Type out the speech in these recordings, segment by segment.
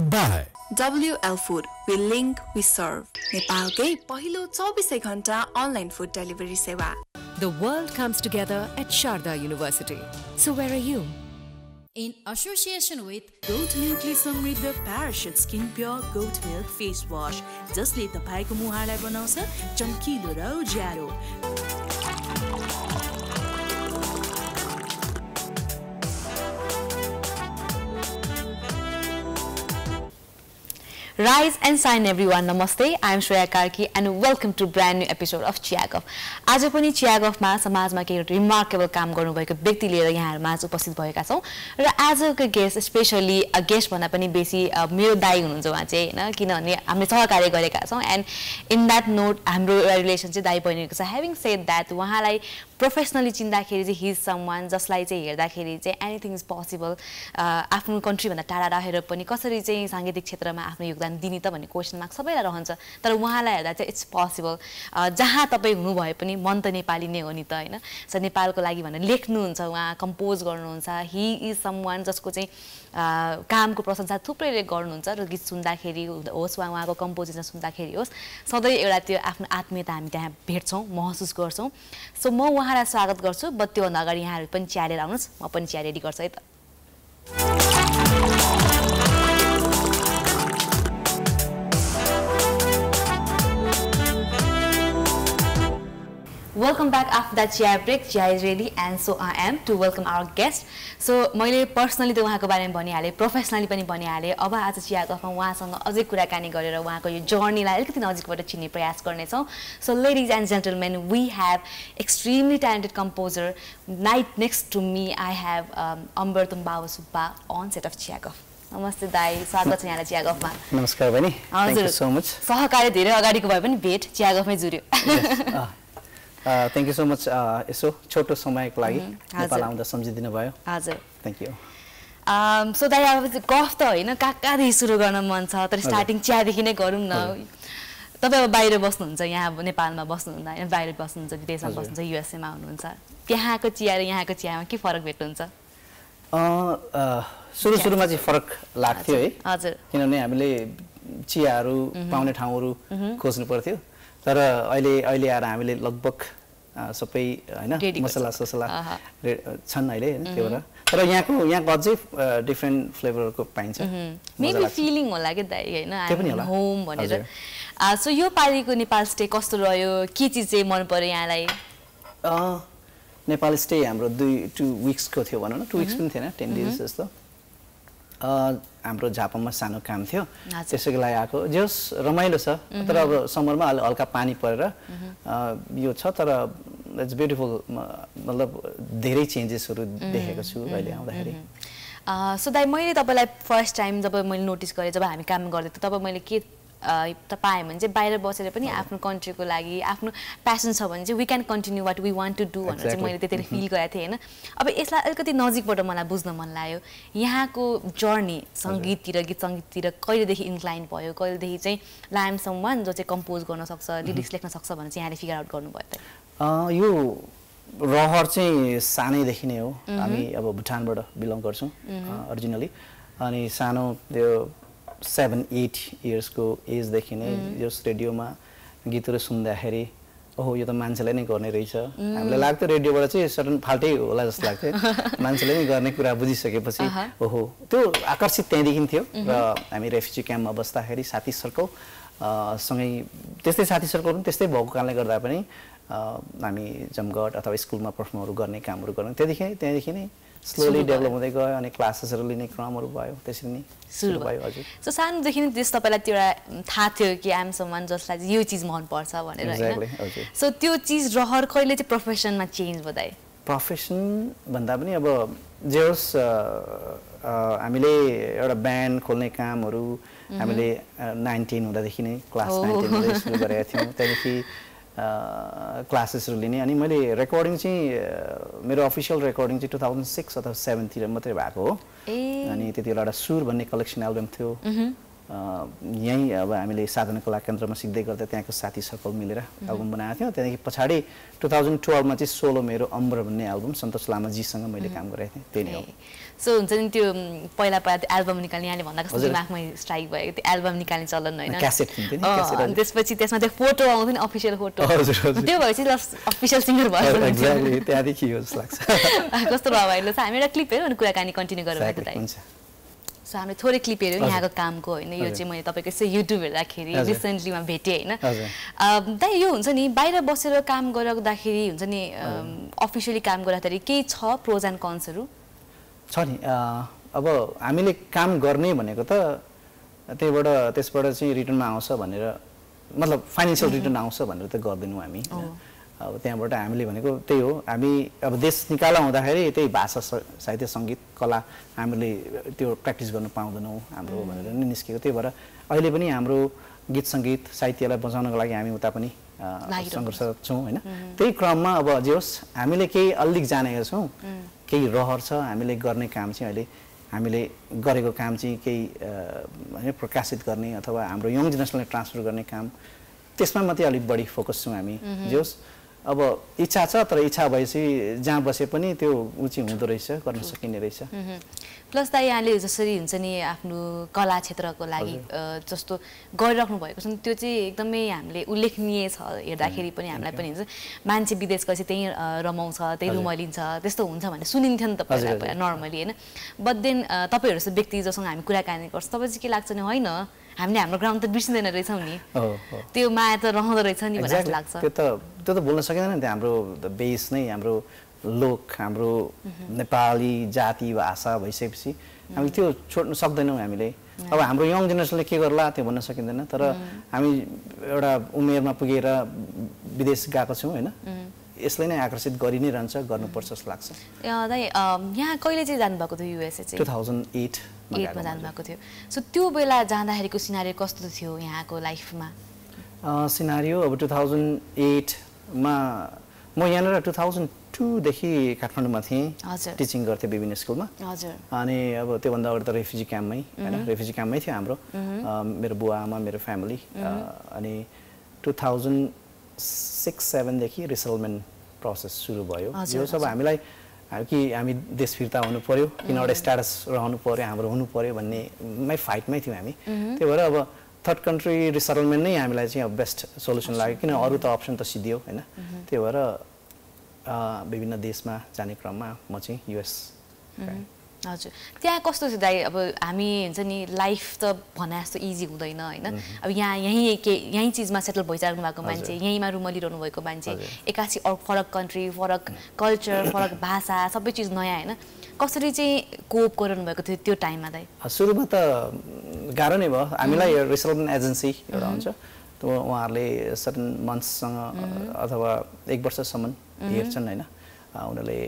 powered by W.L. Food. We link, we serve. Nepalकै पहिलो 24 घण्टा online food delivery सेवा. The world comes together at Sharda University. So where are you? In association with Goat Milk Samridh Parachute Skin Pure Goat Milk Face Wash. जसले तपाईको मुहारलाई बनाउँछ चम्किलो र उज्यालो. Rise and shine everyone. Namaste. I am Shreya Karki and welcome to brand new episode of Chiya Guff. Today we Chiya Guff ma samaj ma ke remarkable kaam garnu bhayeko byakti liera yaharu ma upasthit bhayeka chhau ra ajako guest especially a guest bhanna pani besi mero dai hununcha wa chai हैन किनभने हामीले सहकार्य गरेका छौ and in that note हाम्रो relation चाहिँ दाइ बहिनीको छ. Having said that उहाँलाई professionally चिन्दाखेरि चाहिँ he is someone जसलाई चाहिँ हेर्दाखेरि चाहिँ anything is possible आफ्नो country भन्दा टाढा रहेर पनि कसरी चाहिँ सांगीतिक क्षेत्रमा आफ्नो योगदान दिने त भन्ने क्वेशन मार्क सबैलाई रहन्छ तर उहाँलाई हेर्दा चाहिँ इट्स possible जहाँ तपाई हुनु भए पनि मन त नेपाली नै हो नि त हैन सो नेपालको लागि भनेर लेख्नुहुन्छ उहाँ कम्पोज गर्नुहुन्छ he is someone जसको चाहिँ कामको प्रशंसा थुप्रैले गर्नुहुन्छ र गीत सुन्दाखेरि होस् वा उहाँको कम्पोजिसन सुन्दाखेरि होस् सधैँ एउटा त्यो आफ्नो आत्मीयता हामी त्यहाँ भेट्छौं महसुस गर्छौं सो म उहाँलाई स्वागत गर्छु बट त्यो नगर यहाँहरु पनि चिया लिएर आउनुस् म पनि चिया रेडी गर्छु है त Welcome back after that Chia break. Chia is ready and so I am to welcome our guest. So मैले पर्सनली त उहाँको बारेमा भनिहाले प्रोफेसनली पनि भनिहाले अब आज चिया गफमा उहाँसँग अझै कुराकानी गरेर उहाँको यो जर्नीलाई अलिकति नजिकबाट चिन्ने प्रयास गर्ने छौ. So ladies and gentlemen, we have extremely talented composer right next to me. I have Ambar Tumbapo Subba on set of Chia Guff. Namaste dai, स्वागत छ यहाँलाई चिया गफमा. नमस्कार बहिनी. Thank you so much. सहकार्य धेरै अगाडिको भए पनि भेट चिया गफमै जुर्यो. Thank you so much. So, छोटो समयको लागि नेपाल आउँदा सम्झिदिनु भयो. हजुर. Thank you. So दाइ अब गफ त हैन काकादेखि सुरु गर्न मन छ तर स्टार्टिङ चियादेखि नै गरौँ न. तपाईं अब बाहिर बस्नुहुन्छ यहाँ नेपालमा बस्नुहुन्छ हैन बाहिर बस्नुहुन्छ विदेशमा बस्नुहुन्छ युएसए मा हुनुहुन्छ. त्यहाँको चिया र यहाँको चियामा के फरक भेट्नुहुन्छ? सुरुमा चाहिँ फरक लाग्थ्यो है. हजुर. किनभने हामीले चियाहरू पाउने ठाउँहरू खोज्नु पर्थ्यो. तर अहिले आएर हामीले लगभग सबै हैन मसला छन् अहिले हैन त्यो भएर तर यहाँको अझै डिफरेंट फ्लेभरको पाइन्छ मेबी फिलिङ होला के दाइ हैन होम भनेर सो यो पालिको नेपाल स्टे कस्तो रह्यो के चीज चाहिँ मन पर्यो यहाँलाई नेपाल स्टे हाम्रो 2 weeks को थियो भनौं न 2 weeks पनि थिएन 10 days जस्तो हाम्रो झापामा सानो काम थियो त्यसैको लागि आको जस रमाइलो छ तर अब समरमा हल्का पानी परेर यो छ तर इट्स ब्युटीफुल मतलब धेरै चेन्जेसहरु देखेको छु अहिले आउँदाखेरि सो दाइ मैले तपाईलाई फर्स्ट टाइम जब मैले नोटिस गरे जब हामी काम गर्दै थियौ तब मैले के तपाई भने चाहिँ बाहिर बसेर पनि आफ्नो कन्ट्रीको लागि आफ्नो प्यासन छ भने चाहिँ we can continue what we want to do भनेर चाहिँ मैले त्यतिले फिल गरेको थिए हैन अब यसलाई अलिकति नजिकबाट मलाई बुझ्न मन लाग्यो यहाँको जर्नी संगीततिर गीत संगीततिर कहिलेदेखि इन्क्लाइन भयो कहिलेदेखि चाहिँ लाइम समवन जो चाहिँ कम्पोज गर्न सक्छ लिरिक्स लेख्न सक्छ भने चाहिँ यहाँले फिगर आउट गर्नुभयो त यो रहर चाहिँ सानैदेखि नै हो हामी अब भुटानबाट बिलङ गर्छौं ओरिजिनली अनि सानो त्यो 7-8 years को एज देखि नै यो रेडियोमा गीतहरु सुन्दाखेरि ओहो यो त मान्छेले नै गर्ने रहेछ हामीलाई लाग्थ्यो रेडियोबाट चाहिँ सर्टेन फाल्टै होला जस्तो लाग्थ्यो मान्छेले नै गर्ने कुरा बुझिसकेपछि ओहो त्यो आकर्षित त्यहीदेखि थियो र हामी रेफ्युजी क्याम्पमा बस्दाखेरि साथी सर्कल सँगै त्यस्तै साथी सर्कल पनि त्यस्तै भएको कारणले गर्दा पनि हामी जमघट अथवा स्कुलमा परफर्महरु गर्ने कामहरु गर्ने त्यहीदेखि नै slowly develop हुँदै गयो अनि क्लासेसहरु लिने क्रमहरु भयो त्यसरी नै सुरु भयो हजुर सो सानो देखि नै त्यस तपाईलाई त्यो थाहा थियो कि आइ एम समवन जसलाई यो चीज मन पर्छ भनेर हैन सो त्यो चीज रहर कहिले चाहिँ प्रोफेसनमा चेन्ज भयो प्रोफेसन भन्दा पनि अब जे होस् हामीले एउटा ब्यान्ड खोल्ने कामहरु हामीले 19 हुँदा देखि नै क्लास 19 हुँदा सुरु गरेका थियौं त्यसपछि क्लासेस लिने अनि मैले रेकर्डिङ चाहिँ मेरो अफिशियल रेकर्डिङ चाहिँ 2006 अथवा 7 तिर मात्रै भएको हो अनि त्यतिबेला एउटा सुर भन्ने कलेक्सन एल्बम थियो यही अब हामीले साधना कला केन्द्रमा सिक्दै गर्दा त्यहाँको साथी सर्कल मिलेर एल्बम बनाएको थियौं त्यसपछि पछाडी 2012 मा चाहिँ सोलो मेरो अम्बर भन्ने एल्बम सन्तोष लामाजी सँग मैले काम गरेथे त्यही नै हो सो हुन्छ नि त्यो पहिला पहिला एल्बम निकाल्ने आले भन्दा कस्तो दिमागमा स्ट्राइक भयो त्यो एल्बम निकाल्ने चलन हैन क्यासेट थियो नि क्यासेट अनि त्यसपछि त्यसमा त्यो फोटो आउँथ्यो नि अफिशियल फोटो त्यो भएपछि अफिशियल सिंगर भयो एक्ज्याक्टली त्यहाँदेखि हो जस्तो लाग्छ कस्तो रमाइलो छ हामी एउटा क्लिप हेरौँ अनि कुराकानी कन्टिन्यू गरौँ त हुन्छ So I'm a thori clip here. I have काम को है यो चाहिँ मैले तपाईको से YouTube हेर्दाखेरि रिसेन्टली मा भेटे हैन त यो हुन्छ नि बाहिर बसेर काम गर्दाखेरि हुन्छ नि अफिशियली काम गर्दाखेरि के छ प्रोज एन्ड कन्स हरु छ नि अब हामीले काम गर्ने भनेको त त्यसबाट चाहिँ रिटर्न मा आउँछ भनेर मतलब फाइनान्शियल रिटर्न आउँछ भनेर त गर्दैनौ हामी अब त्यहाँबाट हामीले भनेको त्यही हो हामी अब देश निकाला हुँदाखेरि त्यही भाषा साहित्य संगीत कला हामीले त्यो प्र्याक्टिस गर्न पाउँदैनौ हाम्रो भनेर नि निस्केको त्यही भएर अहिले पनि हाम्रो गीत संगीत साहित्यलाई बचाउनको लागि हामी उता पनि संघर्ष छौं हैन त्यही क्रममा अब जे होस् हामीले केही अलिक जानेका छौं केही रहर छ हामीले गर्ने काम चाहिँ अहिले हामीले गरेको काम चाहिँ केही हैन प्रकाशित गर्ने अथवा हाम्रो यङ जेनेरेसनलाई ट्रान्सफर गर्ने काम त्यसमा मात्रै अलिक बढी फोकस छौं हामी जे होस् अब इच्छा छ तर इच्छा भएपछि जहाँ बसे पनि त्यो उची हुँदो रहेछ गर्न सकिने रहेछ प्लस त यहाँले जसरी हुन्छ नि आफ्नो कला क्षेत्रको लागि जस्तो गरिराख्नु भएको छ त्यो चाहिँ एकदमै हामीले उल्लेखनीय छ हेर्दाखेरि पनि हामीलाई पनि हुन्छ मान्छे विदेश गएपछि त्यही रमाउँछ त्यही रुमलिन्छ त्यस्तो हुन्छ भने सुनिन्थ्यो नि त पहिला नर्मली हैन बट देन तपाईहरु जस्तो व्यक्ति जसँग हामी कुराकानी गर्छ तब चाहिँ के लाग्छ नि हैन हामीले हाम्रो ग्राउन्ड त बिर्सिदैन रहेछौ नि त्यो माया त रहँदो रहेछ नि भन्ने जस्तो लाग्छ त्यो त बोल्न सकिदैन नि त हाम्रो बेस नै हाम्रो लोक हाम्रो नेपाली जाति भाषा भइसकेपछि हामी त्यो छोड्न सक्दैनौं हामीले अब हाम्रो यङ जेनेरेसनले के गर्ला त्यो भन्न सकिदैन तर हामी एउटा उमेरमा पुगेर विदेश गएको छौं हैन यसले नै आकर्षित गरि नै रहन्छ गर्नुपर्छ जस्तो लाग्छ यहाँ कहिले चाहिँ जानु भएको थियो युएसए चाहिँ 2008 मा जानु भएको थियो सो त्यो बेला जाँदाखेरिको सिनारियो कस्तो थियो यहाँको लाइफमा सिनारियो अब 2008 मा म यहाँ 2002 देखि काठमाडौँमा थिएँ टिचिङ गर्थे विभिन्न स्कुलमा अनि अब त्यो भन्दा अगाडि त रेफ्युजी क्याम्पमै थियो हाम्रो मेरो बुवा आमा मेरो फ्यामिली अनि 2006-7 देखि रिसेटलमेन्ट प्रोसेस सुरु भयो यो सब हामीलाई कि हामी देश फिर्ता हुनु पर्यो किन एउटा स्टेटस रहनु पर्यो हाम्रो हुनु पर्यो भन्ने मै फाइटमै थियौ हामी त्यही भएर अब थर्ड कन्ट्री रिसेटलमेन्ट नै हामीलाई चाहिँ अब बेस्ट सोलुसन लाग्यो किन अरु त अप्सन त सिधियो हैन त्यही भएर विभिन्न देशमा जाने क्रममा म चाहिँ युएस हजुर त्यहाँ कस्तो थियो दाइ अब हामी हुन्छ नि लाइफ त भने जस्तो इजी हुँदैन हैन अब यही चीजमा सेटल भइराख्नु भएको मान्छे यहीमा रुमलिरहनु भएको मान्छे एकासी फरक कन्ट्री फरक कल्चर फरक भाषा सबै चीज नयाँ हैन कसरी चाहिँ कोप गरिरहनु भएको थियो त्यो टाइममा दाइ सुरुमा त गाह्रो नै भयो हामीलाई रिसेटलमेन्ट एजेन्सी एउटा हुन्छ त्यो उहाँहरूले सर्टन मन्थ्स सँग अथवा एक वर्षसम्म हेर्छन् हैन उनीहरुले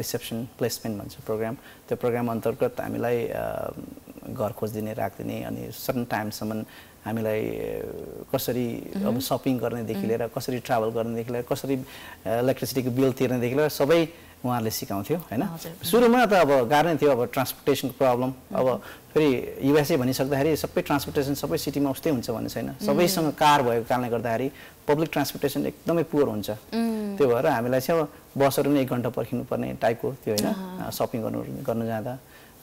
रिसेप्सन प्लेसमेन्ट भन्छ प्रोग्राम त्यो प्रोग्राम अन्तर्गत हामीलाई घर खोज्दिने राख्दिने अनि सर्टन टाइम सम्म हामीलाई कसरी अब शपिङ गर्ने देखि लिएर कसरी ट्राभल गर्ने देखि लिएर कसरी इलेक्ट्रिसिटीको बिल तिर्ने देखि लिएर सबै उहाँले सिकाउँथ्यो हैन सुरुमा त अब गाह्रो थियो अब ट्रान्सपोर्टेसनको प्रब्लम अब फेरि युएसए भनिसक्दाखेरि सबै ट्रान्सपोर्टेसन सबै सिटीमा उस्तै हुन्छ भन्ने छैन सबैसँग कार भएको कारणले गर्दाखेरि पब्लिक ट्रान्सपोर्टेसन एकदमै पुअर हुन्छ त्यो भएर हामीलाई चाहिँ अब बसहरु पनि 1 घण्टा पर्खिनु पर्ने टाइपको थियो हैन शपिङ गर्न जाँदा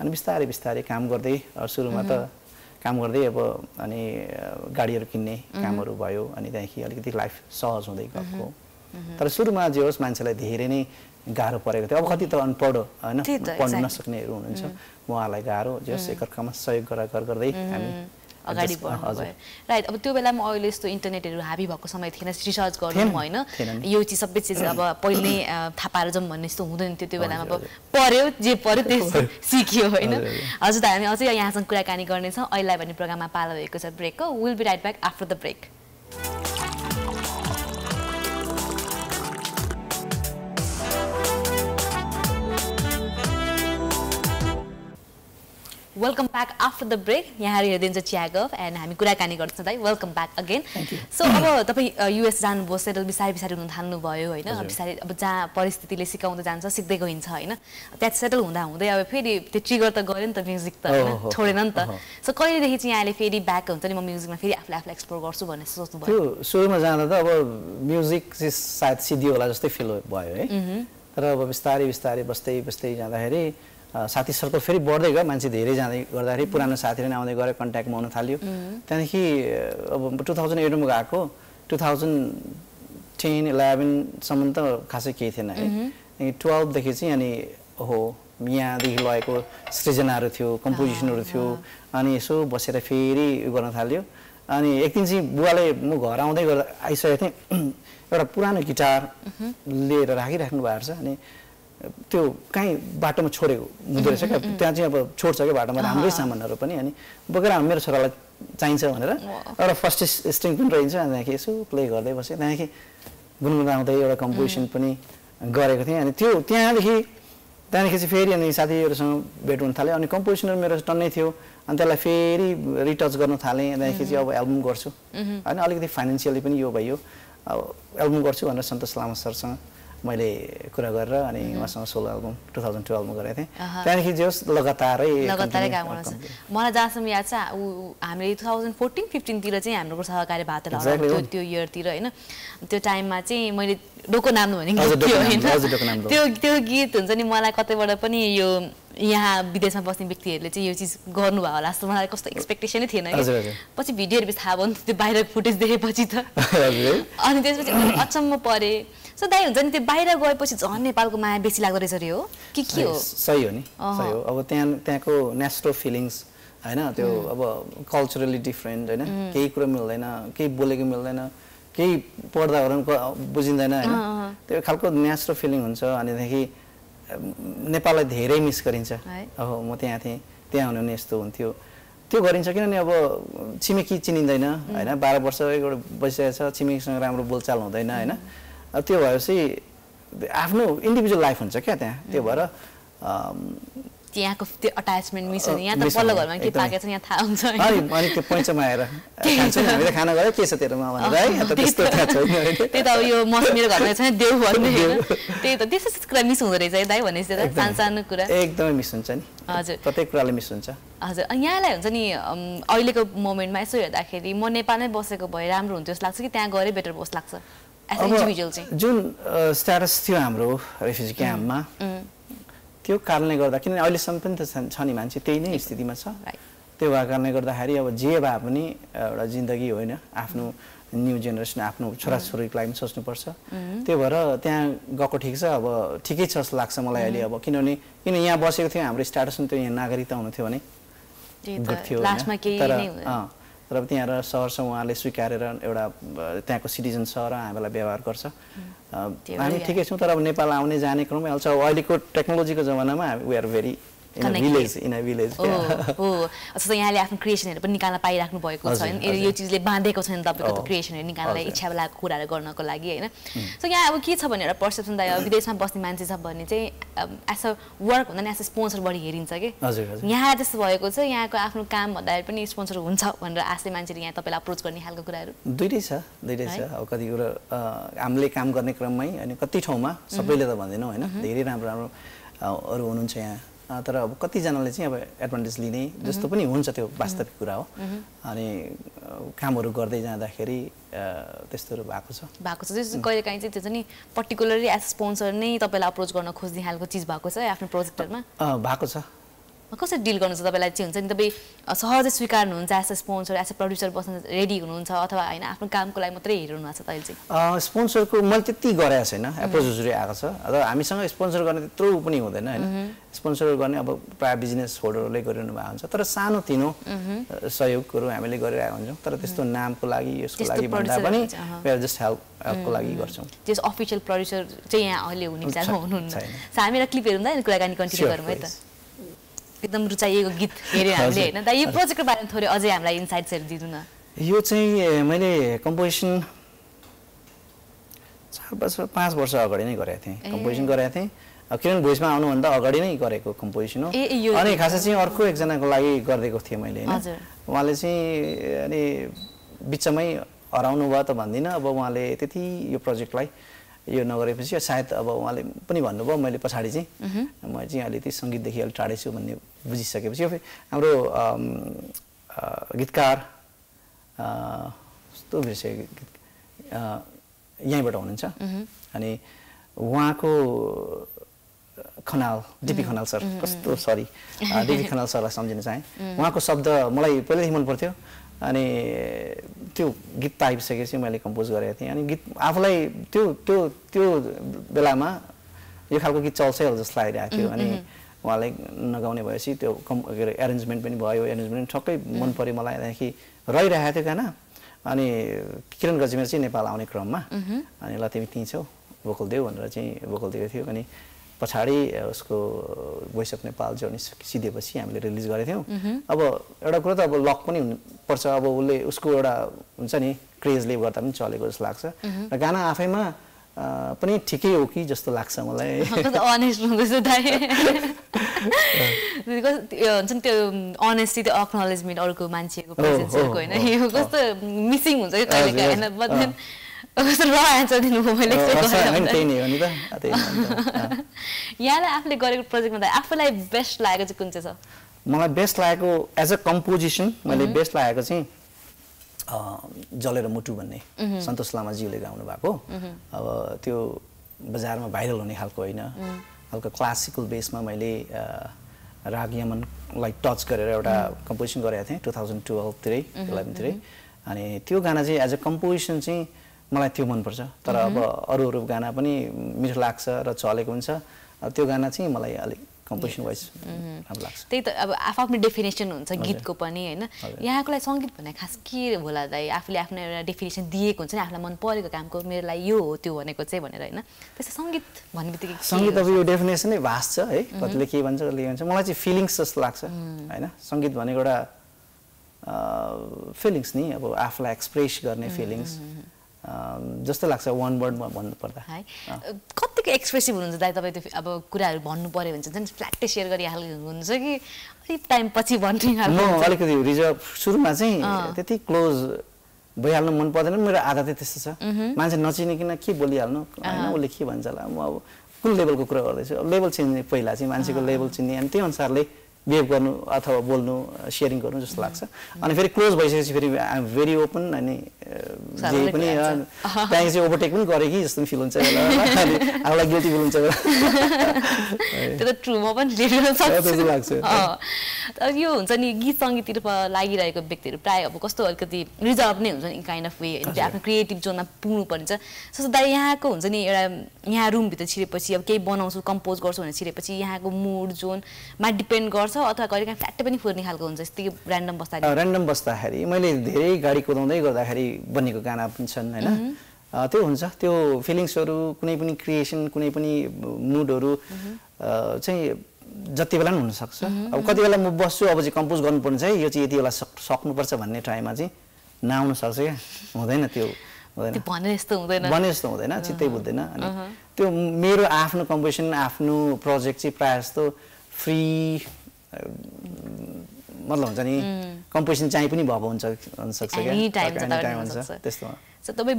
अनि बिस्तारै बिस्तारै काम गर्दै सुरुमा त काम गर्दै अब अनि गाडीहरु किन्ने कामहरु भयो अनि त्यहाँदेखि अलिकति लाइफ सहज हुँदै गएको तर सुरुमा जे होस् मान्छेलाई धेरै नै गाह्रो परेको थियो अब कति त अनपढ हैन पढ्न नसक्नेहरु हुनुहुन्छ उहाँलाई गाह्रो जस एकअर्कामा सहयोग गर्दै हामी अगाडि बढ्नुभयो राइट अब त्यो बेलामा अहिले यस्तो इन्टरनेटहरु हाबी भएको समय थिएन रिसर्च गर्नु हैन यो चाहिँ सबै चीज अब पहिले थाहा पाएर जम भन्ने जस्तो हुँदैन थियो त्यो बेलामा अब पर्यो जे पर्यो त्यही सिकियो हैन हजुर त हामी अझै यहाँसँग कुराकानी गर्ने छौं अहिलेलाई भन्ने प्रोग्राममा पाला भएको छ ब्रेकको will be right back after the break Welcome back after the break. यहाँ हरी हरिदेन जो Chiya Guff and हमी कुरा कानी करते हैं Welcome back again. Thank you. So अब तभी US जान बोसे तो बिसारी बिसारी उन्हें धान लो बायो है ना बिसारी अब जहाँ परिस्थिति ले सिका उन्हें जान सा सिख देखो इंसान है ना त्याग सेटल होना होता है अब फिर तेजी करता गौरन तब म्यूजिक तब छोड़े नंता. So कोई नहीं चाहिए आले फिर बैक उन्हें मम्मी म्यूजिक में फिर अफ्लाफ एक्सप्लोर करते बने सोचते बने. तो शुरू में जाना था अब म्यूजिक जिस साथ सीधी वाला जस्ते फील बायो है. तर अब बिस्तारी जाना है रे साथी सर्कल फेरी बढ़ते गए मान्छे धेरै जाँदै गर्दाखेरि पुरानो साथीहरु आउँदै गएर कन्ट्याक्टमा हुन थाल्यो त्यसदेखि अब 2008 मा गएको 2010 11 सम्म त खासै केही थिएन है अनि 12 देखि चाहिँ अनि ओहो मिया देखि लएको सृजनाहरु थियो कम्पोजिसनहरु थियो अनि यसो बसेर फेरि गर्न थाल्यो अनि एकदिन चाहिँ बुवाले म घर आउँदै गर्दा आइसकेथे एउटा पुरानो गिटार लिएर राखिराख्नु भएको छ अनि त्यो कहीं बाटो में छोड़े हो मुद्दे से क्या त्याज्य अब छोड़ सके बाटो में रामदेव सामान ना रोपनी यानी बगैर मेरे सराला चाइन्स है वनेरा और फर्स्ट स्ट्रिंग पिन रेंज है ना कि इसको प्ले कर दे बसे ना कि बुनबुना होता है ये वाला कंपोजिशन पनी गौरे करते हैं यानी त्यो त्याह देखी त्याह किसी फेरी यानी साथी ये रसम बेडरूम थाले यानी कंपोजिशनर मेरा टन नहीं थियो अंतला फेरी रिटर्च करना थाले यानी किसी अब एल्बम गर्छु यानी अलग दी फाइनेंशियली पनी यो भाइयो एल्बम गर्छु वनर संतोष लामा सरसंग मैले कुरा गरेर अनि उहाँसँग सोलो एल्बम 2012 मा गरेथे त्यसपछि जो लगातारै काम गर्छ मलाई जहाँसम्म याद छ हामीले 2014 15 तिर चाहिँ हाम्रो सहकारी बाटो लाग्यो त्यो इयर तिर हैन त्यो टाइममा चाहिँ मैले डोको नाम भनेको त्यो त्यो गीत हुन्छ नि मलाई कतैबाट पनि यो यहाँ विदेशमा बस्ने व्यक्तिहरुले चाहिँ यो चीज गर्नु भयो होला जस्तो मलाई कस्तो एक्सपेक्टेसन नै थिएन पछि भिडियोहरु थाहा भयो त्यो बाहिर फुटेज देखेपछि त अनि त्यसपछि अचम्म परे So दाई जन ते बाहर गए पची जहाँ नेपाल को माया बेची लागत रहती हो कि क्यों सही होनी सही हो अब त्यान त्यान को नेस्टो फीलिंग्स है ना तो अब कल्चरली डिफरेंट है ना कई कुरा मिल रहे ना कई बोले के मिल रहे ना कई पढ़ता औरन को बुझिंदा है ना तो खाल को नेस्टो फीलिंग होन्सा आने देखी नेपाल धेरे मिस करेंसा अब मोते यहाँ थे त्यान उन्होंने नेस्टो उन्तियो त्यो गरिन्छ किनभने अब छिमेकी चिनिँदैन हैन 12 वर्ष एउटा बसिरहेछ छिमेकीसँग राम्रो बोलचाल हुँदैन हैन त्यो भएपछि आफ्नो इन्डिभिजुअल लाइफ हुन्छ क्या त्यहाँ त्यो भएर त्यहाँको त्यो अट्याचमेन्ट मिस हुन्छ यहाँ त पल्लो घरमा के पाकेछ यहाँ थाहा हुन्छ अनि अनि त्यो पैँचमा आएर खान्छौ हामीले खाना गरे के छ तेरोमा भनेर है त त्यस्तो थाहा छैन त्यही त यो म मेरो घरमा छैन देउ भन्ने हैन त्यही त त्यसै कुरा मिस हुँदै रहेछ है दाइ भनेपछि त सानसानो कुरा एकदमै मिस हुन्छ नि हजुर प्रत्येक कुराले मिस हुन्छ हजुर यहाँलाई हुन्छ नि अहिलेको मोमेन्टमा यसो हेर्दाखेरि म नेपालमै बसेको भए राम्रो हुन्थ्यो जस्तो लाग्छ कि त्यहाँ गरे बेटर बस लाग्छ जुन स्टेटस थियो हाम्रो रेफ्युजी क्याम्पमा त्यो कारणले गर्दा किनभने अहिलेसम्म पनि त छ नि मान्छे त्यही नै स्थितिमा छ त्यो भए कारणले गर्दाखेरि अब जे भए पनि एउटा जिन्दगी होइन आफ्नो न्यू जेनेरेसन आफ्नो छोराछोरीको लागि पनि सोच्नुपर्छ त्यो भएर त्यहाँ गएको ठिक छ अब ठिकै छ जस्तो लाग्छ मलाई अहिले अब किनभने किन यहाँ बसेको थियो हाम्रो स्टेटस त्यो यहाँ नागरिकता हुन्थ्यो भने तर त्यहाँ र सरसँग उहाँले स्वीकारेर एउटा त्यहाँको सिटिजन छ र हामीलाई व्यवहार गर्छ हामी ठिकै छौं तर अब नेपाल आउने जाने क्रममा अल्छ अहिलेको टेक्नोलोजीको जमानामा we are very in a village हो अझ यहाँले आफ्नो क्रिएसनहरु पनि निकाल्न पाइराख्नु भएको छ हैन यो चीजले बाँधेको छ नि तपाईको क्रिएसनहरु निकाल्नलाई इच्छा लागेको कुराहरु गर्नको लागि हैन सो यहाँ अब के छ भनेर पर्सेप्सन दाइ विदेशमा बस्ने मान्छे छ भन्ने चाहिँ एज अ वर्क भन्दा नि एज अ स्पोन्सर बढी हेरिन्छ के यहाँ जस्तो भएको छ यहाँको आफ्नो काम भन्दाखेरि पनि स्पोन्सर हुन्छ भनेर आशे मान्छेले यहाँ तपाईलाई अप्रोच गर्ने हालको कुराहरु दुईटै छ अब कति कुरा हामीले काम गर्ने क्रममै अनि कति ठाउँमा सबैले त भन्दैनौ हैन धेरै राम्रो राम्रो अरु हुनुहुन्छ यहाँ तर अब कति जनाले चाहिँ अब एडभान्टेज लिने जस्तो पनि हुन्छ त्यो वास्तविक कुरा हो अनि कामहरु गर्दै जाँदाखेरि त्यस्तोहरु भएको छ जस्तो कहिले काहीँ चाहिँ त्यो चाहिँ पर्टिकुलरली एज स्पोन्सर नै तपाईलाई अप्रोच गर्न खोज्ने हालको चीज भएको छ आफ्नो प्रोजेक्टहरुमा भएको छ कसरी डिल गर्नुहुन्छ तपाईलाई चाहिँ हुन्छ नि तपाई सहजै स्वीकार्नुहुन्छ as a sponsor as a producer बस्न रेडी हुनुहुन्छ अथवा हैन आफ्नो कामको लागि मात्रै हेरिरहनु भएको छ तैले चाहिँ स्पोन्सरको मैले त्यति गरेको छैन एप्रोचहरु आएको छ र हामीसँग स्पोन्सर गर्ने त्यत्रो पनि हुँदैन हैन स्पोन्सर गर्ने अब प्राय बिजनेस होल्डरले गरिरहनु भएको हुन्छ तर सानो तिनो सहयोगहरु हामीले गरिरहेका हुन्छौं तर त्यस्तो नामको लागि यसको लागि भन्दा पनि मेरो जस्ट हेल्पको लागि गर्छौं त्यस अफिशियल प्रोड्युसर चाहिँ यहाँ अहिले हुने विचारमा हुनुहुन्न हामीलाई क्लिप हेरौँ हैन कुराकानी कन्टिन्यु गरौँ है त एकदम रुचाइएको गीत हेरे हामीले हैन त यो प्रोजेक्टको बारेमा थोरै अझै हामीलाई इन्साइट्सहरु दिनु न यो चाहिँ मैले कम्पोजिसन 4 वर्ष 5 वर्ष अगाडि नै गरेको थिएँ किरण भोज में आने वाला अगड़ी नहीं करेगा कंपोजिशन हो अने खासे चीज़ और कोई एक जना को लागी कर देगा थी हमारे लिए ना वाले चीज़ अने बीच में अराउंड हुआ तो बंदी ना अब वाले तेरी ये प्रोजेक्ट लाई ये नगरे पे चीज़ शायद अब वाले पनी बंद हुआ मेरे पास आड़ी चीज़ हमारे चीज़ आली थी संगीत देखिए अल चारे से बंदी बजीस सके बच्चे हमरो गीतकार तो फिर से यहीं बताऊँ ना अने वहाँ को खनाल डीपी खनाल सर कस्तो सॉरी डीपी खनाल सर ला समझने चाहिए वहाँ को शब्द मलाई पहले ही मन पड़ते हो अने त्यो गीत टाइप से कैसे मैले कंपोज कर रहे थे यानी गीत आप लाई त्यो त्यो त्यो बेलामा ये खाल को गीत चौल से और जस्ट लाइड आती हो अने वाले नगाउने भाई सी त्यो कम अगर अरेंजमेंट पे नहीं भाई हो अरेंजमेंट ठोके मन पड़े मलाई ना कि राई रहा थे क्या ना अने किरण गजमेर सी नेपाल आउने क्रम में अने लाते में 300 वोकल देव अंदर जी वोकल देव थी अने पछाड़ी उसको वॉइस अपने पाल जो नहीं सीधे बसी हमले रिलीज कर रहे थे अब ऐडा करो तो अब लॉक पनी पर सा अब बोले उसको ऐडा उनसे नहीं क्रेज़ ले करता हूँ चाले को लाख सा ना गाना आफ़े में पनी ठीक ही होगी जस्ट लाख सा मले तो ऑनेस्ट रूम से दाये बिकॉज़ उनसे ऑनेस्टी तो एक्नॉलेजमेंट और को मानचिए को प्रेजेंस असल रहा आंसर दिन वो मिले से कोई नहीं आते नहीं अनिता आते नहीं यार आपने गौरी के प्रोजेक्ट में था आप वाला बेस्ट लायक जो कौन से सा माला बेस्ट लायक वो एस अ कंपोजिशन माले बेस्ट लायक ऐसी जलेर मोटू बनने संतोष लामाजी लेगा उन्हें बाको अब त्यो बाजार में बाहर लोने हाल कोई ना हाल का क्लासिकल बेस में माले राग यमन लाइक टच करे मलाई त्यो मन पर्छ तर अब अरू गाना पनि मिठो लाग्छ र चलेको हुन्छ त्यो गाना चाहिँ मलाई अलिक कम्पोजिसन वाइज राम्रो लाग्छ त्यही त अब आफ्नो डेफिनेसन हुन्छ गीतको पनि हैन यहाँको लागि संगीत भन्ने खास के होला दाइ आफूले आफ्नो एउटा डेफिनेसन दिएको हुन्छ नि आफुलाई मन परेको कामको मेरो लागि यो हो त्यो भनेको चाहिँ भनेर हैन त्यसै संगीत भन्नेबित्तिकै संगीत अब यो डेफिनेसनै भास्ट छ है कतिले के भन्छ कतिले के भन्छ मलाई चाहिँ फिलिङ्स जस्तो लाग्छ हैन संगीत भनेको एउटा फिलिङ्स नि अब आफुलाई एक्सप्रेस गर्ने feelings just like say one word one पर्दा है कत्तिको एक्सप्रेसिभ हुनुहुन्छ दाइ तपाई त्यो अब कुराहरु भन्नु पर्यो भने चाहिँ फ्ल्याटै शेयर गरि हाल्नु हुन्छ कि अलिक टाइम पछि भन्ने हाल्नु हुन्छ अलिकति रिजर्भ सुरुमा चाहिँ त्यति क्लोज भइहाल्नु मन पर्दैन मेरो आदतै त्यस्तो छ मान्छे नचिनिकिन के बोलिहाल्नु हैन उले के भन्छ होला म अब कुन लेभलको कुरा गर्दैछु अब लेभल चिन्ने पहिला चाहिँ मान्छेको लेभल चिन्ने अनि त्यही अनुसारले बिहेव गर्नु अथवा बोल्नु शेयरिङ गर्नु जस्तो लाग्छ अनि फेरि क्लोज भइसकेपछि फेरि आई एम भेरी ओपन अनि जे पनि त्यही चाहिँ ओभरटेक पनि गरे कि जस्तो फिल हुन्छ होला अनि आफुलाई गिल्टी फिल हुन्छ होला त्यो त ट्रु म पनि रिलेट गर्न सक्छु जस्तो लाग्छ अब यो हुन्छ नि गीत संगीततिर लागिरहेको व्यक्तिहरु प्राय अब कस्तो अलिकति रिजर्भ नै हुन्छ नि काइन्ड अफ वे अनि आफ्नो क्रिएटिभ जोनमा पुग्नु पर्छ जस्तो दाइ यहाँको हुन्छ नि एउटा यहाँ रुम भित्र छिरेपछि अब केही बनाउँछु कम्पोज गर्छु भने छिरेपछि यहाँको मूड जोनमा डिपेन्ड गर्छ अथवा कहिलेकाहीँ फ्ल्याट पनि फोर्ने खालको हुन्छ त्यो र्यान्डम बस्दाखेरि मैले धेरै गाडी कुदाउँदै गर्दाखेरि बनेको गाना पनि छन् हैन त्यो हुन्छ त्यो फिलिङ्सहरु कुनै पनि क्रिएसन कुनै पनि मुडहरु चाहिँ जति बेला पनि हुन सक्छ अब कति बेला म बस्छु अब चाहिँ कम्पोज गर्नुपर्ने चाहिँ यो चाहिँ यति बेला सक्नुपर्छ भन्ने टाइममा चाहिँ नआउन सक्छ के हुँदैन त्यो त्यो भने जस्तो हुँदैन चित्तै बुझ्दैन अनि त्यो मेरो आफ्नो कम्पोजिसन आफ्नो प्रोजेक्ट चाहिँ प्राय जस्तो फ्री मतलब जानी कंपोजिशन चाहिए भी नहीं बाबा उनसे सकते हैं टाइम उनसे तेस्तो तो तबे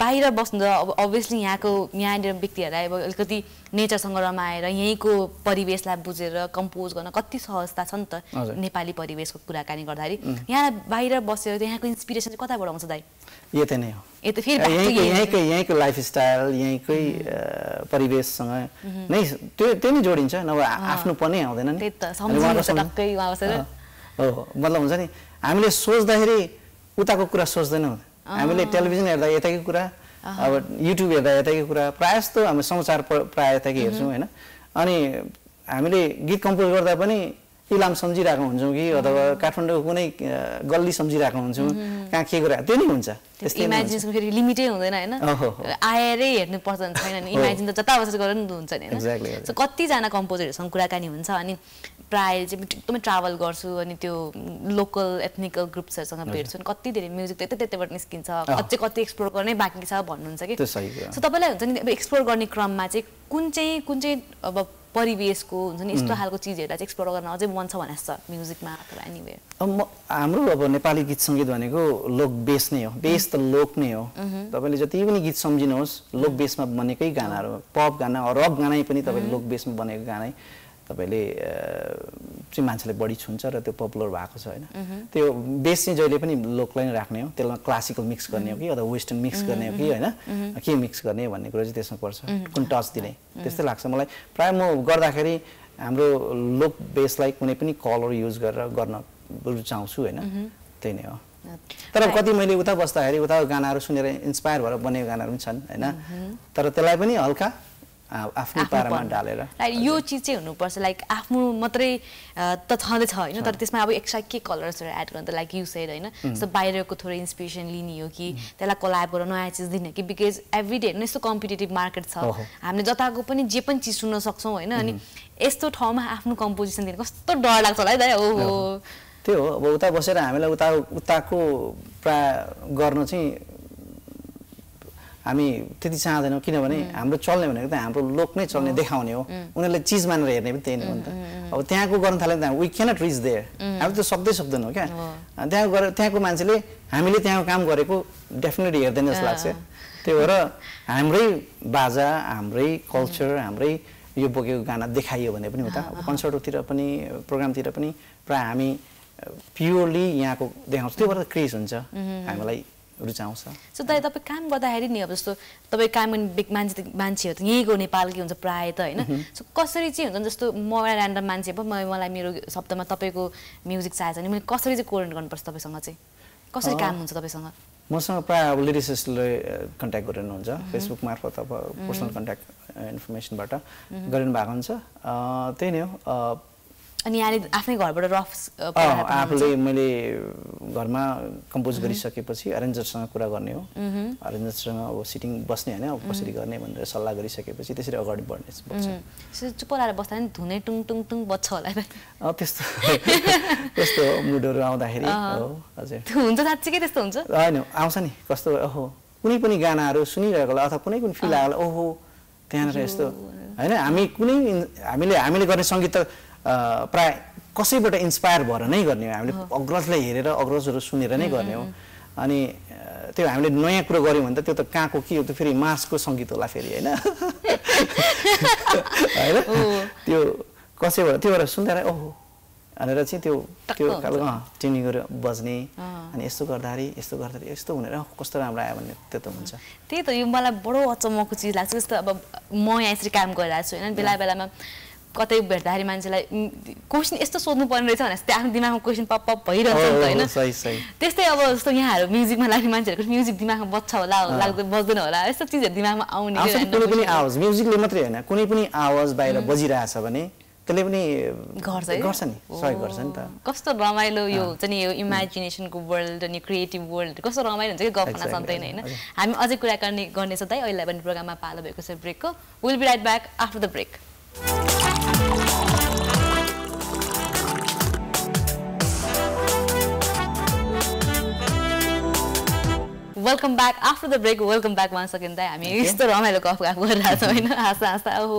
बाहर बस ना ऑब्वियसली यहाँ इंडियन बिकती है राइट बल्कि ती नेचर संगराम आये रह यहीं को परिवेश लाभ बुझेरा कंपोज करना कत्ती सहजता संत नेपाली परिवेश को पूरा करने कर दारी यहाँ बाहर बस ये तो यहाँ को इंस्पिरेशन को तब बड़ा मस्त दाई ये तो नहीं हो ये तो फिर यहीं को लाइफस्टाइल यहीं कोई परिवेश संग नहीं तो नहीं जोड़ने चाहिए ना वो आपने पने आओ देना नहीं हामीले टेलिभिजन हेर्दा यताकै कुरा अब युट्युब हेर्दा यताकै कुरा प्रायः जस्तो हामी समाचार प्रायः यताकै हेर्छौं हैन अनि हामीले गीत कम्पोज गर्दा पनि इलाम सम्झिरहेको हुन्छौं कि अथवा काठमाडौँको कुनै गल्ली सम्झिरहेको हुन्छौं कहाँ के कुरा त्यो नि हुन्छ त्यस्तै इमेजिनेसन फेरि लिमिटै हुँदैन हैन आएरै हेर्नु पर्दैन छैन नि इमेजिन त जताभासै गर्न हुन्छ नि हैन सो कति जना कम्पोजरहरुसँग कुराकानी हुन्छ अनि प्राय चाहिँ एकदमै ट्राभल गर्छु अनि त्यो लोकल एथनिकल ग्रुप्सहरुसँग भेट्छु अनि कति धेरै म्युजिक त त्यतैबाट निस्किन्छ अझै कति एक्सप्लोर गर्ने बाँकी छ भन्नुहुन्छ के सो तपाईलाई हुन्छ नि अब एक्सप्लोर गर्ने क्रममा चाहिँ कुन चाहिँ अब परिवेशको हुन्छ नि यस्तो हालको चीजहरुलाई चाहिँ एक्सप्लोर गर्न अझै मन छ भन्नुहुन्छ म्युजिकमा अथवा एनीवेयर हाम्रो अब नेपाली गीत संगीत भनेको लोक बेस नै हो बेस त लोक नै हो तपाईले जति पनि गीत सम्झिनुहोस् लोक बेसमा बनेकै गानाहरु पप गाना रक गानाै पनि तपाईले लोक बेसमा बनेको गानाै तपाईले चाहिँ मान्छेले बढी छुन्छ र त्यो पपुलर भएको छ हैन त्यो बेस चाहिँ जहिले पनि लोकलाई नै राख्ने हो त्यसमा क्लासिकल मिक्स गर्ने हो कि अथवा वेस्टर्न मिक्स गर्ने हो कि हैन के मिक्स गर्ने भन्ने कुरा चाहिँ त्यसमा पर्छ कुन टच दिने त्यस्तै लाग्छ मलाई प्राय म गर्दाखेरि हाम्रो लोक बेसलाई कुनै पनि कलर युज गरेर गर्न रुचाउँछु हैन त्यही नै हो तर कति मैले उता बस्दाखेरि उता गानाहरु सुनेर इन्स्पायर भएर बनेको गानाहरु पनि छन् हैन तर त्यसलाई पनि हल्का आफ्नो पारामा डालेर यो चीज चाहिँ हुनु पर्छ लाइक आफ्नो मात्रै त छदै छ हैन तर त्यसमा अब एक्स्ट्रा के कलर्सहरु एड गर्न त लाइक यु सेड हैन सो बाहिरको थोरै इन्स्पिरेसन लिने हो कि त्यसलाई कोलाब गर्न नयाँ चीज दिने कि बिकज एभ्री डे हैन यस्तो कम्पिटिटिभ मार्केट छ हामीले जताको पनि जे पनि चीज सुन्न सक्छौ हैन अनि यस्तो ठाउँमा आफ्नो कम्पोजिसन दिने कस्तो डर लाग्छ होला है दाइ ओहो त्यो हो अब उता बसेर हामीलाई उताको प्राय गर्न चाहिँ हामी त्यति चाहदैनौ किनभने हाम्रो चल्ने भनेको त हाम्रो लोक नै चल्ने देखाउने हो उनीहरुले चीज मानेर हेर्ने पनि त्यही नै हो नि त अब त्यहाँको गर्न थाले त we can not reach there हामी त सक्दैनौ के त्यहाँको मान्छेले हामीले त्यहाँको काम गरेको डेफिनेटली हेर्दैन जस्तो लाग्छ त्यही भएर हाम्रै बाजा हाम्रै कल्चर हाम्रै यो बोकेको गाना देखाइयो भने पनि उता कन्सर्टतिर पनि प्रोग्रामतिर पनि प्राय हामी प्योरली यहाँको देखाउँछ त्यही भएर क्रेज हुन्छ हामीलाई So that the काम गर्दाखेरि नि अब जस्तो तपाई काम गर्ने बिग मान्छे हो त यहीको नेपालकै हुन्छ प्राय त हैन सो कसरी चाहिँ हुन्छ जस्तो म र्यान्डम मान्छे भए मलाई मेरो शब्दमा तपाईको म्युजिक चाहिन्छ नि मैले कसरी चाहिँ कोर्डिनेट गर्नुपर्छ तपाईसँग चाहिँ कसरी काम हुन्छ तपाईसँग मसँग प्राय अब लिरिसिस्टले कन्ट्याक्ट गरिनु हुन्छ फेसबुक मार्फत अब पर्सनल कन्ट्याक्ट इन्फर्मेसन बाट गरिनु भएको हुन्छ त्यही नै हो अनि याले आफ्नै घरबाट रफ आफुले मैले घरमा कम्पोज गरिसकेपछि अरेन्जरसँग कुरा गर्ने हो अरेन्जरसँग अब सिटिङ बस्ने हैन अब कसरी गर्ने भनेर सल्लाह गरिसकेपछि त्यसरी अगाडि बढ्ने हुन्छ चुप लाएर बस्दा नि धुने टुङ टुङ टुङ बच्छ होला त्यस्तो त्यस्तो मुडहरु आउँदाखेरि हो हजुर हुन्छ साच्चै के त्यस्तो हुन्छ हैन आउँछ नि कस्तो ओहो कुनै पनि गानाहरु सुनिरहेकोला अथवा कुनै कुन फिल आएला ओहो त्यहाँ र यस्तो हैन हामी कुनै हामीले गर्ने संगीत त प्राय कसैबाट इन्स्पायर भएर नै गर्ने हो हामीले अग्रजलाई हेरेर अग्रजहरु सुनेर नै गर्ने हो अनि त्यो हामीले नयाँ कुरा गर्यौ भने त त्यो त काको के हो त फेरि मार्सको संगीत होला फेरि हैन हैन त्यो कसैबाट त्यो भएर सुन्दा ओहो भनेर चाहिँ त्यो त्यो काल ट्युनिङ गरेर बज्ने अनि यस्तो गर्दाखेरि यस्तो हुनेर कस्तो राम्रो आयो भन्ने त्यो त हुन्छ त्यही त यो मलाई बडो अचम्मको चीज लाग्छ जस्तो अब म यहाँ यसरी काम गरिरहेको छु हैन बेला बेलामा कतै भेट्दाखेरि मान्छेलाई क्वेशन यस्तो सोध्नु पर्ने रहेछ भने त्यस्तै आफ्नो दिमागमा क्वेशन पप पप भइरहन्छ हैन सही त्यस्तै अब जस्तो यहाँहरु म्युजिकमा लाग्ने मान्छेहरुको म्युजिक दिमागमा बच्छ होला लाग्दै बज्दैन होला यस्तो चीजहरु दिमागमा आउने हैन कुनै पनि आवाज म्युजिकले मात्रै हैन कुनै पनि आवाज बाहिर बजिरहेछ भने त्यसले पनि गर्छ नि सहयोग गर्छ नि त कस्तो रमाइलो यो हुन्छ नि यो इमेजिनेसनको वर्ल्ड अनि क्रिएटिभ वर्ल्ड कस्तो रमाइलो हुन्छ के गफना सन्दैन हैन हामी अझै कुरा गर्ने छ दाइ अहिले पनि प्रोग्राममा पालो भएको छ ब्रेकको will be right back after the break welcome back after the break welcome back once again दाइ हामी यस्तो रमाइलो गफ गरिरहेका छौँ हैन हाँस्दा ओहो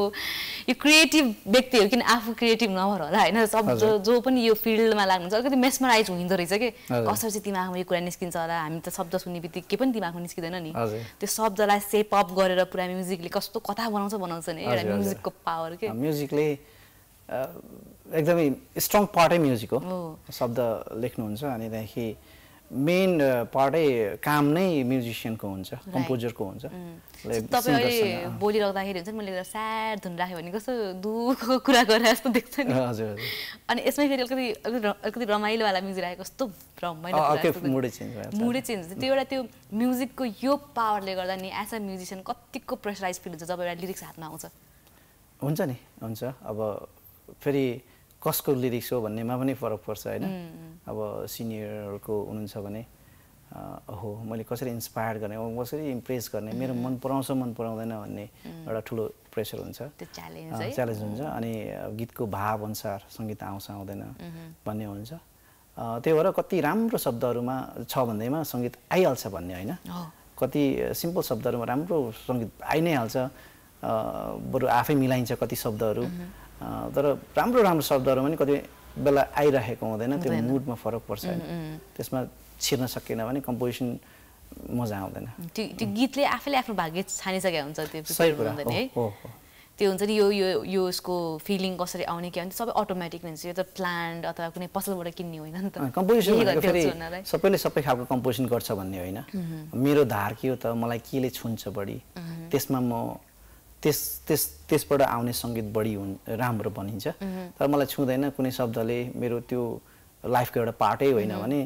यो क्रिएटिभ व्यक्तिहरु किन आफू क्रिएटिभ नभएर होला हैन सब जो पनि यो फिल्डमा लाग्नुहुन्छ अलिकति मेस्मराइज हुँदो रहेछ के कसरी चाहिँ दिमागमा यो कुरा निस्किन्छ होला हामी त शब्द सुन्नेबित्तिकै के पनि दिमागमा निस्किदैन नि त्यो शब्दलाई सेप अप गरेर पुरा म्युजिकले कस्तो कथा बनाउँछ नि एउटा म्युजिकको पावर के म्युजिकले एकदमै स्ट्रङ पार्टै म्युजिक हो शब्द लेख्नुहुन्छ अनि देखि मेन पार्टै काम नै म्युजिशियनको हुन्छ कम्पोजरको हुन्छ तपाईहरुले बोलिराख्दाखेरि हुन्छ नि मैले एउटा स्याड धुन राखे भने कस्तो दुःखको कुरा गरे जस्तो देख्छ नि हजुर अनि यसमै फेरि अलिकति रमाइलो वाला म्युजिक राखे कस्तो रमाइलो मुडै चेन्ज हुन्छ त्यो एउटा त्यो म्युजिकको यो पावरले गर्दा नि एज अ म्युजिशियन कतिको प्रेसराइज फिल हुन्छ जब एउटा लिरिक्स हातमा आउँछ हुन्छ नि हुन्छ अब फेरि कसको लिरिक्स हो भन्नेमा पनि फरक पर्छ हैन अब सिनियरहरुको हुनुहुन्छ भने ओहो मैले कसरी इन्स्पायर गर्ने कसरी इम्प्रेस गर्ने मेरो मन पराउँछ मन पराउँदैन भन्ने एउटा ठूलो pressure huncha. The challenge. Challenge huncha. Ani git ko bhav ansar sangeet aunsa audena bhanne huncha. Tyo bhayera kati ramro shabdaharuma cha bhandaima sangeet aihalcha bhanne haina. Kati simple shabdaharuma ramro sangeet ai nai halcha. Baru afai milaincha kati shabdaharu. तर राम्रो राम्रो शब्दहरु पनि कति बेला आइरहेको हुँदैन त्यो मुडमा फरक पर्छ हैन त्यसमा छिर्न सकिएन भने कम्पोजिसन मजा आउँदैन त्यो गीतले आफैले आफ्नो भाग्य छानिसके हुन्छ त्यो सही कुरा हुँदैन है त्यो हुन्छ नि यो यो यो यसको फिलिङ कसरी आउने के भन्छ सबै अटोमेटिक हुन्छ यो त प्लान्ड अथवा कुनै पसलबाट किन्ने होइन नि त कम्पोजिसन फेरि सबैले सबै खालको कम्पोजिसन गर्छ भन्ने होइन मेरो धार के हो त मलाई केले छुन्छ बढी त्यसमा म त्यसबाट आउने संगीत बढी राम्रो बनिन्छ तर मलाई छुदैन कुनै शब्दले मेरो त्यो लाइफको एउटा पार्टै होइन भने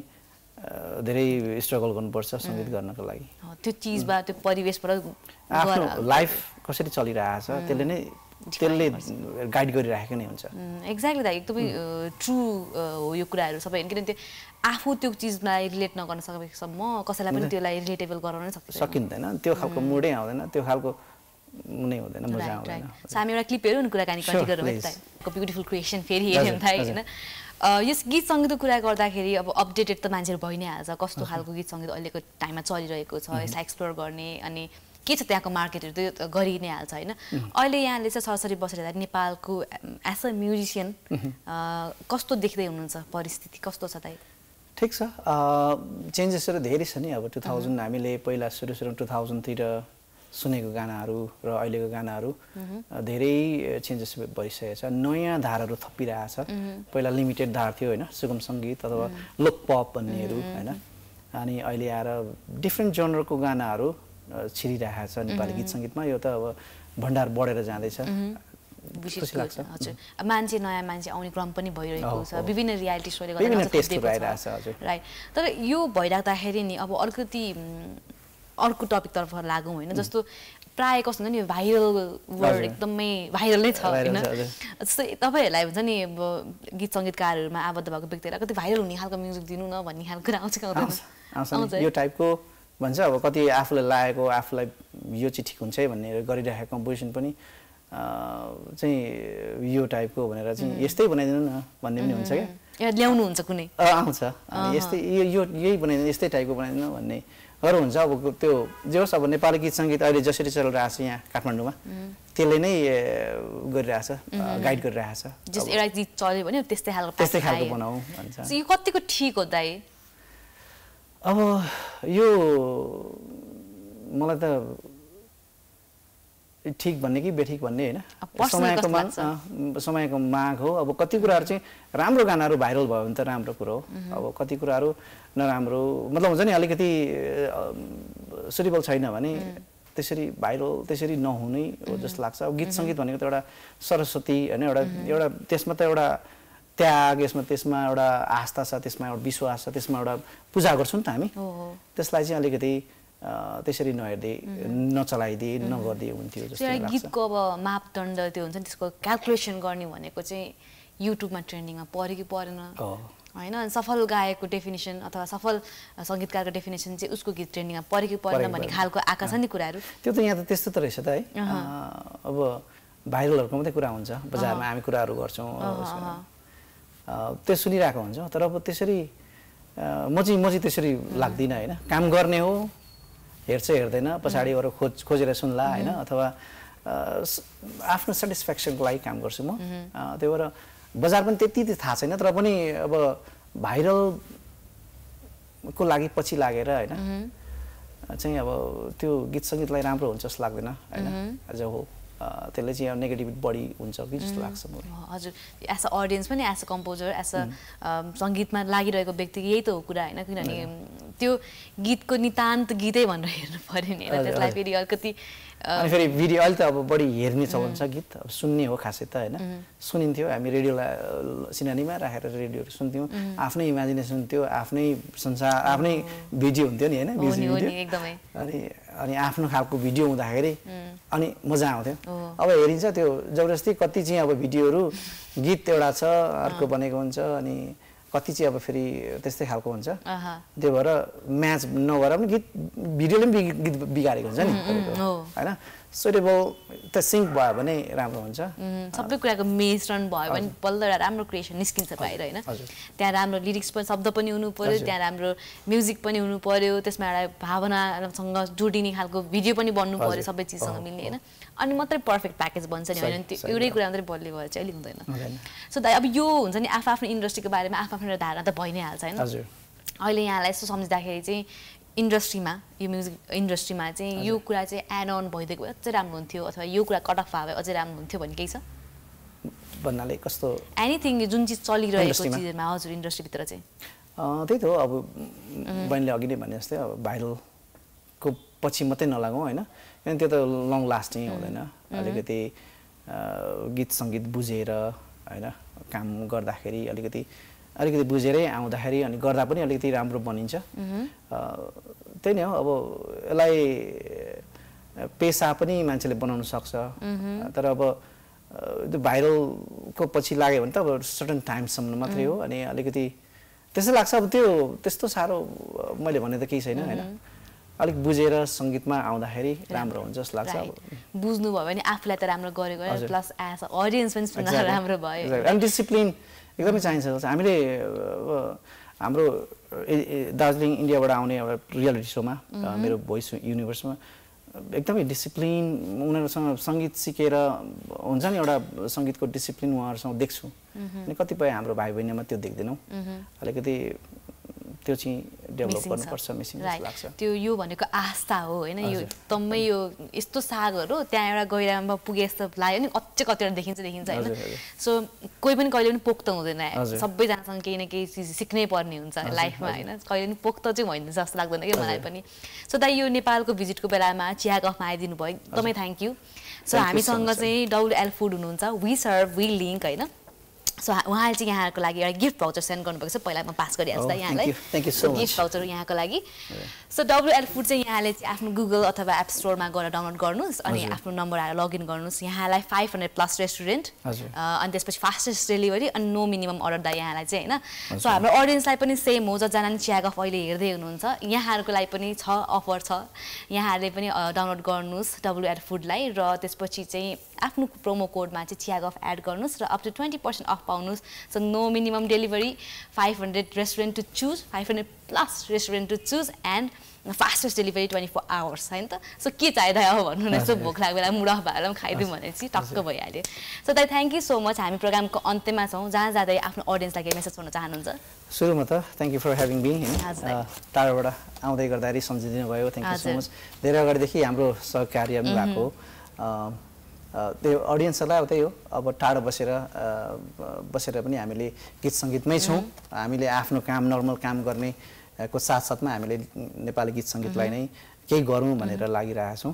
धेरै स्ट्रगल गर्नुपर्छ संगीत गर्नको लागि त्यो चीजबाट त्यो परिवेशबाट आफ्नो लाइफ कसरी चलिरहेको छ त्यसले नै त्यसले गाइड गरिराखेको नै हुन्छ एक्ज्याक्टली दाइ एकदमै ट्रु हो यो कुराहरु सबै हैन किनकि आफू त्यो चीजमा रिलेट नगर्न सकेसम्म कसैलाई पनि त्यसलाई रिलेटेबल गराउन सकिँदैन त्यो खालको मुडै आउँदैन त्यो खालको नहीं होता है ना मजा आता है ना सामी वाला क्लिप पेरों ने कुरा कहनी कांटी करो में तो ब्यूटीफुल क्रिएशन फेर ही है ना ये ना ये गीत संगीत कुरा कर दाखिली अब अपडेटेड तो मानसिक बॉय नहीं आजा कॉस्टो हाल को गीत संगीत अलग को टाइम अच्छा चल रहा है कुछ और इसलिए एक्सप्लोर करने अन्य के चलते आपको मार्केट तो गरीब नहीं आता है ना और यहाँ लेसे सारे बस रहता है नेपाल को ऐसा म्यूजिशियन कॉस्टो दिखते हैं उनसे परिस्थिति कॉस्टो साथ है ठीक सा चेंजेस तो देरी सनी अब 2000 नामी ले पहला शुरू 2003 सुनेको गानाहरु र अहिलेको गानाहरु धेरै चेन्जेस भइसकेछ नयाँ धारहरु थपिरहेको छ पहिला लिमिटेड धार थियो हैन सुगम संगीत अथवा लोक पप भन्नेहरु हैन अनि अहिले आएर डिफरेन्ट जनरको गानाहरु छिरिरहेको छ नेपाली गीत संगीतमा यो त अब भण्डार बढेर जाँदैछ विशेष लाग्छ मान्छे नयाँ मान्छे आउने क्रम पनि भइरहेको छ विभिन्न रियालिटी सोले गर्दा हजुर राइट तर यो भइराख्दाखेरि नि अब अलिकति अर्को टपिक तर्फ लागौं हैन जस्तो प्राय कस्तो हुन्छ नि भाइरल वर्ड एकदमै भाइरलै छ हैन जस्तो तपाईहरुलाई हुन्छ नि गीत संगीतकारहरुमा आबद्ध भएको व्यक्तिहरुलाई कति भाइरल हुने खालको म्युजिक दिनु न भन्ने खालको आउँछ आउँदैन यो टाइपको भन्छ अब कति आफुले लागेको आफुलाई यो चाहिँ ठीक हुन्छ है भन्ने गरिरहेको कम्पोजिसन पनि चाहिँ यो टाइपको भनेर चाहिँ यस्तै बनाइदिनु न भन्ने पनि हुन्छ के ल्याउनु हुन्छ कुनै आउँछ यस्तै यो यही बनाइदिनु यस्तै टाइपको बनाइदिनु भन्ने अरु हुन्छ अब त्यो जे होस् अब नेपाली गीत संगीत अहिले जसरी चलिरहेको छ यहाँ काठमाडौँमा त्यसले नै गरिरहेछ गाइड गरिरहेछ जस एउटा गीत चल्यो भने त्यस्तै खालको बनाऊ भन्छ यो कतिको ठीक हो दाइ अब यो मलाई त ठीक भन्ने कि बेठीक भन्ने हैन समयको माग हो अब कति कुराहरु चाहिँ राम्रो गानाहरु भाइरल भयो भने त राम्रो कुरा हो अब कति कुराहरु नराम्रो मतलब हुन्छ नि अलिकति सुटेबल छैन भने त्यसरी भाइरल त्यसरी नहुने हो जस्तो लाग्छ अब गीत संगीत भनेको त एउटा सरस्वती हैन एउटा त्यसमा त एउटा त्याग यसमा त्यसमा एउटा आस्था छ त्यसमा एउटा विश्वास छ त्यसमा एउटा पूजा गर्छौं नि त हामी त्यसलाई चाहिँ अलिकति त्यसरी नहेर्दै नचलाइदिए नगर्दिए हुन्थ्यो जस्तो लाग्छ गीतको अब मापदण्ड त्यो हुन्छ नि त्यसको क्याल्कुलेसन गर्ने भनेको चाहिँ युट्युबमा ट्रेन्डिङमा पर्यो कि परेन हैन सफल गायकको डेफिनेसन अथवा सफल संगीतकारको डेफिनेसन चाहिँ उसको गीत ट्रेन्डिङमा पर्यो कि परेन भन्ने खालको आका छ नि कुराहरु त्यो त यहाँ त त्यस्तो त रहेछ त है अब भाइरलहरुको मात्रै कुरा हुन्छ बजारमा हामी कुराहरु गर्छौं त्यो सुनिराको हुन्छ तर अब त्यसरी म चाहिँ त्यसरी लाग्दिन हैन काम गर्ने हो हेर्छ हेर्दैन पछाडी अरु खोजेर सुन्ला हैन अथवा आफ्नो सेटिस्फ्याक्सनको लागि काम गर्छु म त्यो भएर बजार पनि त्यति थाहा छैन तर पनि अब भाइरल को लागि पछि लागेर हैन चाहिँ अब त्यो गीत संगीतलाई राम्रो हुन्छ जस्तो लाग्दैन हैन आज हो त्यसले चाहिँ नेगेटिभिटी बढी हुन्छ कि जस्तो लाग्छ मलाई हजुर एज अ ऑडियन्स पनि as a composer as a संगीतमा लागिरहेको व्यक्ति यही त हो कुरा हैन किनभने त्यो गीतको नितान्त गीतै भनेर हेर्नु पर्यो नि त्यसलाई फेरि अलिकति अनि फेरि भिडियो अहिले त अब बढी हेर्ने चलन छ गीत अब सुन्ने हो खासै त हैन सुनिन्थ्यो हामी रेडियोलाई सिनानीमा राखेर रेडियोहरू सुन्थ्यौं आफ्नै इमेजिनेसन थियो आफ्नै संसार आफ्नै भिडियो हुन्थ्यो नि हैन भिडियो एकदमै अनि अनि आफ्नो खालको भिडियो हुँदाखेरि अनि मजा आउँथ्यो अब हेरिन्छ त्यो जबरजस्ती कति चाहिँ अब भिडियोहरू गीत एउटा छ अर्को बनेको हुन्छ अनि कति चाहिँ अब फेरि त्यस्तै खालको हुन्छ त्यो भएर म्याच नभएर पनि गीत भिडियोले पनि गीत बिगारेको हुन्छ नि हैन suitable the sink boy bane ramro huncha sabai kura ko mischran bhayo bhane balla ramro creation niskincha bhayira हैन त्यहाँ राम्रो लिरिक्स पनि शब्द पनि हुनु पर्यो त्यहाँ राम्रो म्युजिक पनि हुनु पर्यो त्यसमा एउटा भावनासँग जोडिने खालको भिडियो पनि बन्नु पर्यो सबै चीजसँग मिल्ने हैन अनि मात्रै पर्फेक्ट प्याकेज बन्छ नि हैन त्यो एउटै कुरा मात्रै बलले भए चाहिँ अलि हुँदैन सो अब यो हुन्छ नि आफआफ्नो इन्डस्ट्रीको बारेमा आफआफ्नो धारणा त भइ नै हाल्छ हैन हजुर अहिले यहाँलाई यसो सम्झिदाखेरि चाहिँ इन्डस्ट्रीमा यो म्युजिक इन्डस्ट्रीमा चाहिँ यो कुरा चाहिँ एड अन भइदिएको अझै राम्रो हुन्थ्यो अथवा यो कुरा कट अफ भए अझै राम्रो हुन्थ्यो भन्ने केही छ भन्नाले कस्तो एनीथिङ जुन चीज चलिरहेको चीजमा हजुर इन्डस्ट्री भित्र चाहिँ त्यही त हो अब बहिनीले अघि नै भने जस्तै अब भाइरल को पछि मात्रै नलागौं हैन किन त्यो त लङ लास्टिङ हुँदैन अलिकति गीत संगीत बुझेर हैन काम गर्दाखेरि अलिकति अलिकति बुझेरै आउँदाखेरि अनि गर्दा पनि अलिकति राम्रो बनिन्छ त्यही नै हो अब यसलाई पेशा पनि मान्छेले बनाउन सक्छ तर अब त्यो भाइरल को पछि लाग्यो भने त अब सर्टेन टाइम सम्म मात्रै हो अनि अलिकति त्यसै लाग्छ अब त्यो त्यस्तो सारो मैले भने त केही छैन हैन अलिक बुझेर संगीतमा आउँदाखेरि राम्रो हुन्छ जस्तो लाग्छ अब बुझ्नु भयो भने आफुलाई त राम्रो गरेको प्लस एज ऑडियन्स पनि सुन्न राम्रो भयो अनि डिसिप्लिन एकदमै चाहिन्छ हामीले हाम्रो दार्जिलिङ इन्डियाबाट आउने एउटा रियलिटी शोमा मेरो भोइस युनिभर्समा एकदमै डिसिप्लिन उनीहरुसँग संगीत सिकेर हुन्छ नि एउटा संगीतको डिसिप्लिन उहाँहरुसँग देख्छु अनि कतिपय हाम्रो भाइ बहिनीमा त्यो देख्दैनौ अलिकति त्यो चाहिँ डेभलप गर्नुपर्छ मिसिङ लाग्छ त्यो यो भनेको आस्था हो हैन यो एकदमै यो यस्तो सागहरु त्यहाँ एउटा गहिरामा पुगे जस्तो लाग्यो नि अझै कतिवटा देखिन्छ हैन सो कोही पनि कहिले पनि पोख्त हुँदैन सबै जनासँग केही न केही चीज सिक्नै पर्ने हुन्छ लाइफमा हैन कहिले पनि पोख्त चाहिँ होइन जस्तो लाग्दैन के मलाई पनि सो दाइ यो नेपालको भिजिटको बेलामा चिया गफमा आइदिनु भयो एकदमै थ्यांक यू सो हामीसँग चाहिँ डब्ल्यूएल फूड हुनुहुन्छ वी सर्भ वी लिंक हैन सो वहाँ चाहिँ यहाँहरुको लागि एउटा गिफ्ट भाउचर सेन्ड गर्नुभएको छ पहिला म पास गरिहाल्छु यहाँलाई thank you so much gift voucher यहाँको लागि सो डब्ल्यूएल फूड चाहिँ यहाँले चाहिँ आफ्नो गुगल अथवा एप स्टोरमा गएर डाउनलोड गर्नुस् अनि आफ्नो नम्बर हालेर लगइन गर्नुस् यहाँलाई 500+ रेस्टुरेन्ट अनि त्यसपछि फास्टेस्ट डेलिभरी अनि नो मिनिमम अर्डर दा यहाँलाई चाहिँ हैन सो हाम्रो ऑडियन्सलाई पनि सेम हो जजना नि चिया गफ अहिले हेर्दै हुनुहुन्छ यहाँहरुको लागि पनि छ अफर छ यहाँहरुले पनि डाउनलोड गर्नुस् डब्ल्यूएल फूड लाई र त्यसपछि चाहिँ आफ्नो प्रोमो कोडमा चाहिँ चिया गफ एड गर्नुस् र अप टु 20% अफ पाउनुस् so no minimum delivery 500 restaurant to choose 500+ restaurant to choose and fastest delivery 24 hours हैन त सो के चाहिदा हो भन्नु न सो भोक लाग्यो बेला मुड अफ भएर खाइदिउँ भनेपछि टक्क भइहाल्यो सो दाइ थ्यांक यू सो मच हामी प्रोग्रामको अन्त्यमा छौं जहाँ जादै आफ्नो ऑडियन्सलाई के मेसेज गर्न चाहनुहुन्छ सुरुमा त thank you for having me टाढोबाट आउँदै गर्दाखेरि सम्झिदिनु भयो थ्यांक यू सो मच धेरै अगाडि देखि हाम्रो सहकार्य मिलाको त्यो ऑडियन्सहरुलाई उतै हो अब टाढो बसेर पनि हामीले गीत संगीतमै छौं हामीले आफ्नो काम नर्मल काम गर्ने को साथसाथमा हामीले नेपाली गीत संगीतलाई नै केही गरौँ भनेर लागिरहेका छौं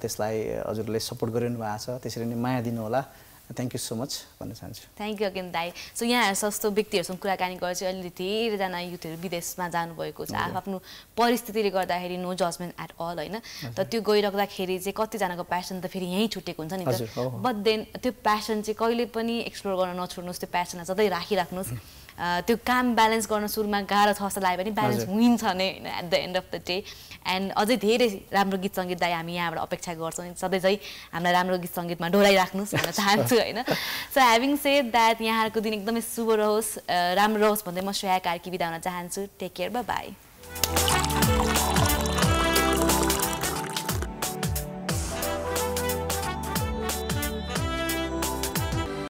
त्यसलाई हजुरले सपोर्ट गरिरहनु भएको छ त्यसरी नै माया दिनु होला थ्यांक यू सो मच भन्न चाहन्छु थ्यांक यू अगेन दाइ सो यहाँ सस्तो व्यक्तिहरुसँग कुराकानी गर्छु अलि धेरैजना युथहरु विदेशमा जानु भएको छ आफ्नो परिस्थितिले गर्दाखेरि नो जजमेन्ट एट अल हैन तर त्यो गइराख्दाखेरि चाहिँ कति जनाको प्यासन त फेरि यहीँ छुटेको हुन्छ नि त बट देन त्यो प्यासन चाहिँ कहिले पनि एक्सप्लोर गर्न नछोड्नुस् त्यो प्यासनलाई सधैँ राखिराख्नुस् त्यो काम ब्यालेन्स गर्न सुरुमा गाह्रो छ जस्तो लाग्यो भने ब्यालेन्स हुन्छ नै हैन at the end of the day and अझै धेरै राम्रो गीत संगीत दाइ हामी यहाँबाट अपेक्षा गर्छौं सधैँ चाहिँ हामीलाई राम्रो गीत संगीतमा डोलाइराख्नुस् भन्न चाहन्छु हैन सो ह्याभिङ सेड दैट यहाँहरुको दिन एकदमै शुभ रहोस् राम्रो रहोस् भन्दै म श्रेया कार्की बिदा हुन चाहन्छु टेक केयर बाइ बाइ